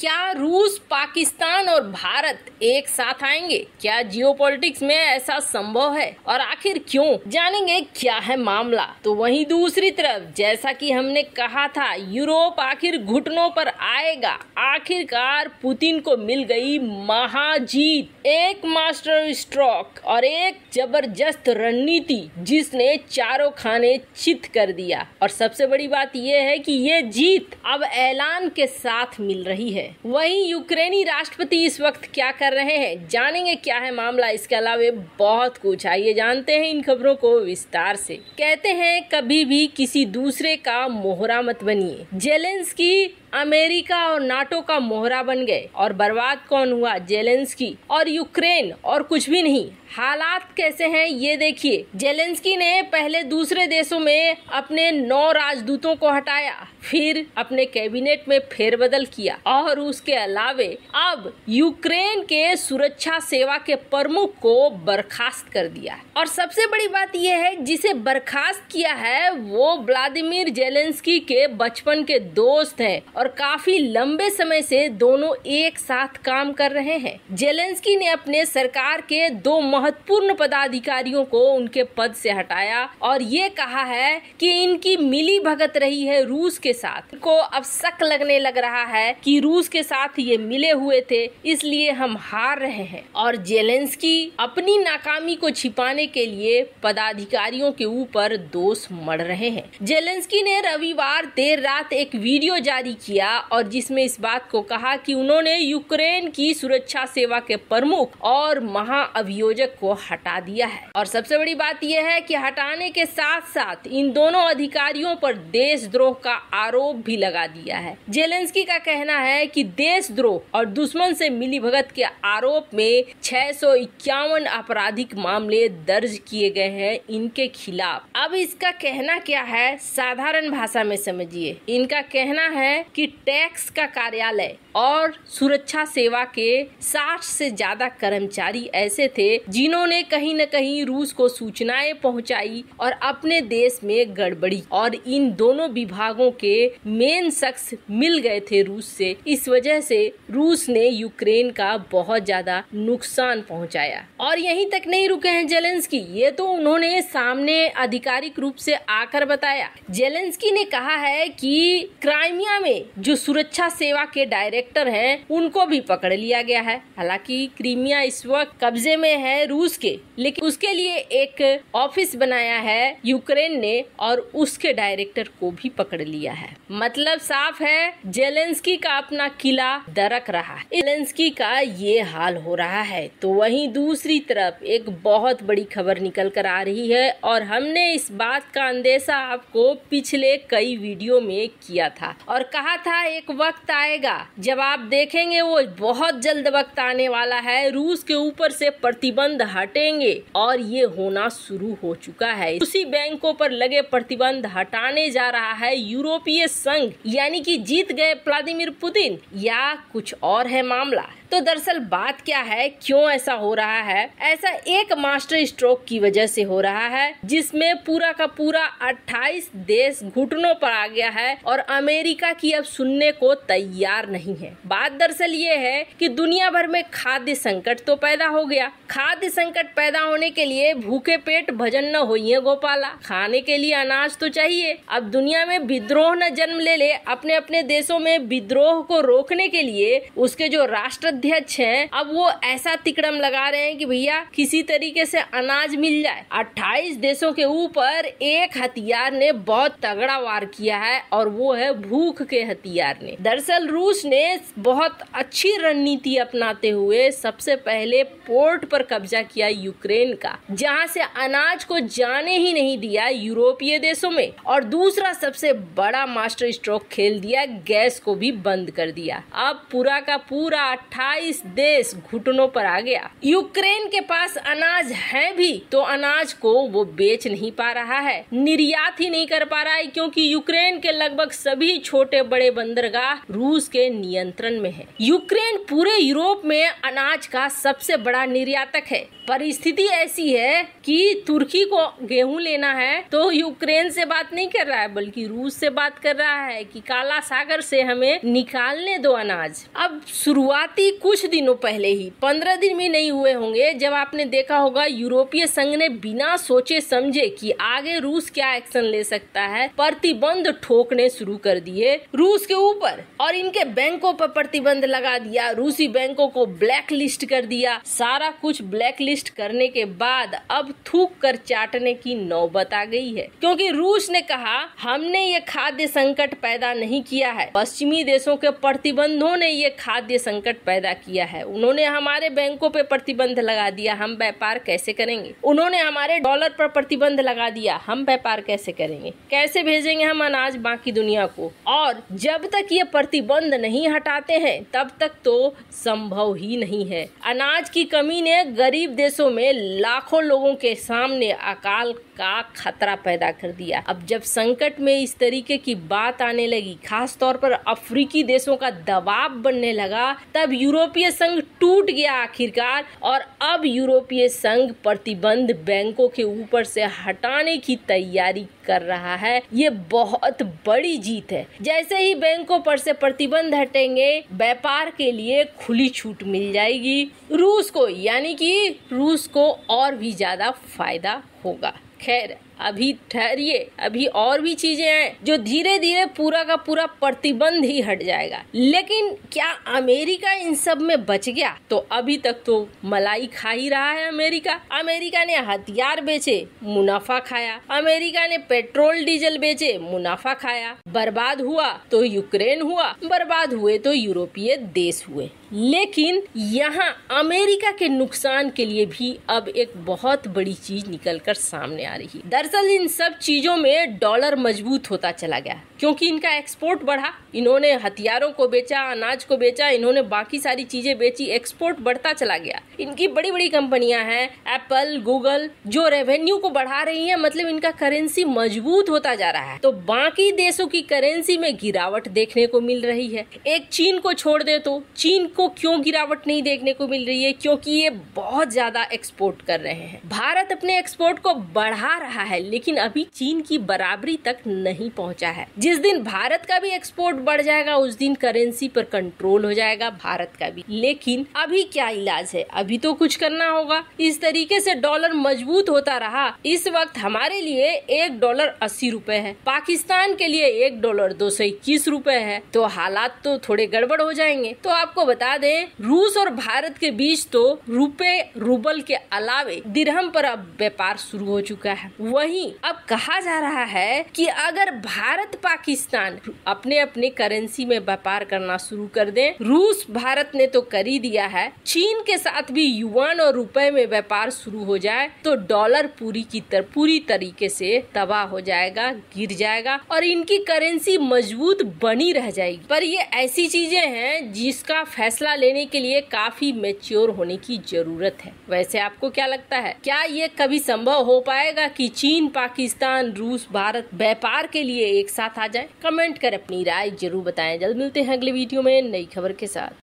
क्या रूस, पाकिस्तान और भारत एक साथ आएंगे? क्या जियोपॉलिटिक्स में ऐसा संभव है और आखिर क्यों? जानेंगे क्या है मामला। तो वहीं दूसरी तरफ जैसा कि हमने कहा था, यूरोप आखिर घुटनों पर आएगा। आखिरकार पुतिन को मिल गई महाजीत, एक मास्टर स्ट्रोक और एक जबरदस्त रणनीति जिसने चारों खाने चित कर दिया। और सबसे बड़ी बात यह है कि ये जीत अब ऐलान के साथ मिल रही है। वहीं यूक्रेनी राष्ट्रपति इस वक्त क्या कर रहे हैं, जानेंगे क्या है मामला। इसके अलावा बहुत कुछ, आइए जानते हैं इन खबरों को विस्तार से। कहते हैं कभी भी किसी दूसरे का मोहरा मत बनिए। ज़ेलेंस्की अमेरिका और नाटो का मोहरा बन गए और बर्बाद कौन हुआ? ज़ेलेंस्की और यूक्रेन, और कुछ भी नहीं। हालात कैसे हैं ये देखिए। ज़ेलेंस्की ने पहले दूसरे देशों में अपने 9 राजदूतों को हटाया, फिर अपने कैबिनेट में फेरबदल किया और उसके अलावे अब यूक्रेन के सुरक्षा सेवा के प्रमुख को बर्खास्त कर दिया। और सबसे बड़ी बात यह है जिसे बर्खास्त किया है वो व्लादिमीर ज़ेलेंस्की के बचपन के दोस्त है और काफी लंबे समय से दोनों एक साथ काम कर रहे हैं। ज़ेलेंस्की ने अपने सरकार के 2 महत्वपूर्ण पदाधिकारियों को उनके पद से हटाया और ये कहा है कि इनकी मिली भगत रही है रूस के साथ। को अब शक लगने लग रहा है कि रूस के साथ ये मिले हुए थे, इसलिए हम हार रहे हैं। और ज़ेलेंस्की अपनी नाकामी को छिपाने के लिए पदाधिकारियों के ऊपर दोष मढ़ रहे हैं। ज़ेलेंस्की ने रविवार देर रात एक वीडियो जारी किया और जिसमें इस बात को कहा कि उन्होंने यूक्रेन की सुरक्षा सेवा के प्रमुख और महाअभियोजक को हटा दिया है। और सबसे बड़ी बात यह है कि हटाने के साथ साथ इन दोनों अधिकारियों पर देशद्रोह का आरोप भी लगा दिया है। ज़ेलेंस्की का कहना है कि देशद्रोह और दुश्मन से मिलीभगत के आरोप में 651 आपराधिक मामले दर्ज किए गए हैं इनके खिलाफ। अब इसका कहना क्या है, साधारण भाषा में समझिए। इनका कहना है कि टैक्स का कार्यालय और सुरक्षा सेवा के 60 से ज्यादा कर्मचारी ऐसे थे जिन्होंने कहीं न कहीं रूस को सूचनाएं पहुंचाई और अपने देश में गड़बड़ी, और इन दोनों विभागों के मेन शख्स मिल गए थे रूस से। इस वजह से रूस ने यूक्रेन का बहुत ज्यादा नुकसान पहुंचाया। और यहीं तक नहीं रुके हैं ज़ेलेंस्की, ये तो उन्होंने सामने आधिकारिक रूप से आकर बताया। ज़ेलेंस्की ने कहा है कि क्रीमिया में जो सुरक्षा सेवा के डायरेक्टर हैं उनको भी पकड़ लिया गया है। हालांकि क्रीमिया इस वक्त कब्जे में है रूस के, लेकिन उसके लिए एक ऑफिस बनाया है यूक्रेन ने और उसके डायरेक्टर को भी पकड़ लिया है। मतलब साफ है ज़ेलेंस्की का अपना किला दरक रहा है। ज़ेलेंस्की का ये हाल हो रहा है। तो वहीं दूसरी तरफ एक बहुत बड़ी खबर निकल कर आ रही है और हमने इस बात का अंदेशा आपको पिछले कई वीडियो में किया था और कहा था एक वक्त आएगा जब आप देखेंगे, वो बहुत जल्द वक्त आने वाला है। रूस के ऊपर से प्रतिबंध हटेंगे और ये होना शुरू हो चुका है। उसी बैंकों पर लगे प्रतिबंध हटाने जा रहा है यूरोपीय संघ, यानी कि जीत गए व्लादिमीर पुतिन, या कुछ और है मामला। तो दरअसल बात क्या है, क्यों ऐसा हो रहा है? ऐसा एक मास्टर स्ट्रोक की वजह से हो रहा है जिसमें पूरा का पूरा 28 देश घुटनों पर आ गया है और अमेरिका की अब सुनने को तैयार नहीं है। बात दरअसल ये है कि दुनिया भर में खाद्य संकट तो पैदा हो गया। खाद्य संकट पैदा होने के लिए भूखे पेट भजन न होइए गोपाला, खाने के लिए अनाज तो चाहिए। अब दुनिया में विद्रोह न जन्म ले ले, अपने अपने देशों में विद्रोह को रोकने के लिए उसके जो राष्ट्र अध्यक्ष हैं अब वो ऐसा तिकड़म लगा रहे हैं कि भैया किसी तरीके से अनाज मिल जाए। 28 देशों के ऊपर एक हथियार ने बहुत तगड़ा वार किया है और वो है भूख के हथियार ने। दरअसल रूस ने बहुत अच्छी रणनीति अपनाते हुए सबसे पहले पोर्ट पर कब्जा किया यूक्रेन का, जहां से अनाज को जाने ही नहीं दिया यूरोपीय देशों में। और दूसरा सबसे बड़ा मास्टर स्ट्रोक खेल दिया, गैस को भी बंद कर दिया। अब पूरा का पूरा 28 22 देश घुटनों पर आ गया। यूक्रेन के पास अनाज है भी तो अनाज को वो बेच नहीं पा रहा है, निर्यात ही नहीं कर पा रहा है, क्योंकि यूक्रेन के लगभग सभी छोटे बड़े बंदरगाह रूस के नियंत्रण में है। यूक्रेन पूरे यूरोप में अनाज का सबसे बड़ा निर्यातक है। परिस्थिति ऐसी है कि तुर्की को गेहूं लेना है तो यूक्रेन से बात नहीं कर रहा है बल्कि रूस से बात कर रहा है कि काला सागर से हमें निकालने दो अनाज। अब शुरुआती कुछ दिनों पहले ही 15 दिन भी नहीं हुए होंगे जब आपने देखा होगा यूरोपीय संघ ने बिना सोचे समझे कि आगे रूस क्या एक्शन ले सकता है प्रतिबंध ठोकने शुरू कर दिए रूस के ऊपर, और इनके बैंकों पर प्रतिबंध लगा दिया, रूसी बैंकों को ब्लैक लिस्ट कर दिया। सारा कुछ ब्लैक लिस्ट करने के बाद अब थूक कर चाटने की नौबत आ गई है, क्योंकि रूस ने कहा हमने ये खाद्य संकट पैदा नहीं किया है, पश्चिमी देशों के प्रतिबंधों ने ये खाद्य संकट पैदा किया है। उन्होंने हमारे बैंकों पे प्रतिबंध लगा दिया, हम व्यापार कैसे करेंगे। उन्होंने हमारे डॉलर पर प्रतिबंध लगा दिया, हम व्यापार कैसे करेंगे, कैसे भेजेंगे हम अनाज बाकी दुनिया को। और जब तक ये प्रतिबंध नहीं हटाते हैं तब तक तो संभव ही नहीं है। अनाज की कमी ने गरीब देशों में लाखों लोगों के सामने अकाल का खतरा पैदा कर दिया। अब जब संकट में इस तरीके की बात आने लगी, खास तौर पर अफ्रीकी देशों का दबाव बनने लगा, तब यूरोपीय संघ टूट गया आखिरकार। और अब यूरोपीय संघ प्रतिबंध बैंकों के ऊपर से हटाने की तैयारी कर रहा है। ये बहुत बड़ी जीत है। जैसे ही बैंकों पर से प्रतिबंध हटेंगे, व्यापार के लिए खुली छूट मिल जाएगी रूस को, यानी कि रूस को और भी ज्यादा फायदा होगा। खैर अभी ठहरिए, अभी और भी चीजें हैं जो धीरे धीरे पूरा का पूरा प्रतिबंध ही हट जाएगा। लेकिन क्या अमेरिका इन सब में बच गया? तो अभी तक तो मलाई खा ही रहा है अमेरिका। अमेरिका ने हथियार बेचे, मुनाफा खाया। अमेरिका ने पेट्रोल डीजल बेचे, मुनाफा खाया। बर्बाद हुआ तो यूक्रेन हुआ, बर्बाद हुए तो यूरोपीय देश हुए। लेकिन यहाँ अमेरिका के नुकसान के लिए भी अब एक बहुत बड़ी चीज निकल कर सामने आ रही है। दरअसल इन सब चीजों में डॉलर मजबूत होता चला गया, क्योंकि इनका एक्सपोर्ट बढ़ा। इन्होंने हथियारों को बेचा, अनाज को बेचा, इन्होंने बाकी सारी चीजें बेची, एक्सपोर्ट बढ़ता चला गया। इनकी बड़ी बड़ी कंपनियां हैं, एप्पल, गूगल, जो रेवेन्यू को बढ़ा रही हैं, मतलब इनका करेंसी मजबूत होता जा रहा है। तो बाकी देशों की करेंसी में गिरावट देखने को मिल रही है। एक चीन को छोड़ दे तो चीन को क्यों गिरावट नहीं देखने को मिल रही है? क्योंकि ये बहुत ज्यादा एक्सपोर्ट कर रहे हैं। भारत अपने एक्सपोर्ट को बढ़ा रहा है लेकिन अभी चीन की बराबरी तक नहीं पहुंचा है। जिस दिन भारत का भी एक्सपोर्ट बढ़ जाएगा उस दिन करेंसी पर कंट्रोल हो जाएगा भारत का भी। लेकिन अभी क्या इलाज है, अभी तो कुछ करना होगा। इस तरीके से डॉलर मजबूत होता रहा। इस वक्त हमारे लिए $1.80 है, पाकिस्तान के लिए $1.221 है, तो हालात तो थोड़े गड़बड़ हो जाएंगे। तो आपको बता दें रूस और भारत के बीच तो रुपए रूबल के अलावे दिरहम पर अब व्यापार शुरू हो चुका है। वहीं अब कहा जा रहा है कि अगर भारत पाकिस्तान अपने अपने करेंसी में व्यापार करना शुरू कर दें, रूस भारत ने तो कर ही दिया है, चीन के साथ भी युआन और रुपए में व्यापार शुरू हो जाए तो डॉलर पूरी तरीके से तबाह हो जाएगा, गिर जाएगा और इनकी करेंसी मजबूत बनी रह जाएगी। पर ये ऐसी चीजें हैं जिसका फैसला लेने के लिए काफी मैच्योर होने की जरूरत है। वैसे आपको क्या लगता है, क्या ये कभी संभव हो पाएगा कि चीन, पाकिस्तान, रूस, भारत व्यापार के लिए एक साथ आ जाए? कमेंट कर अपनी राय जरूर बताएं। जल्द मिलते हैं अगले वीडियो में नई खबर के साथ।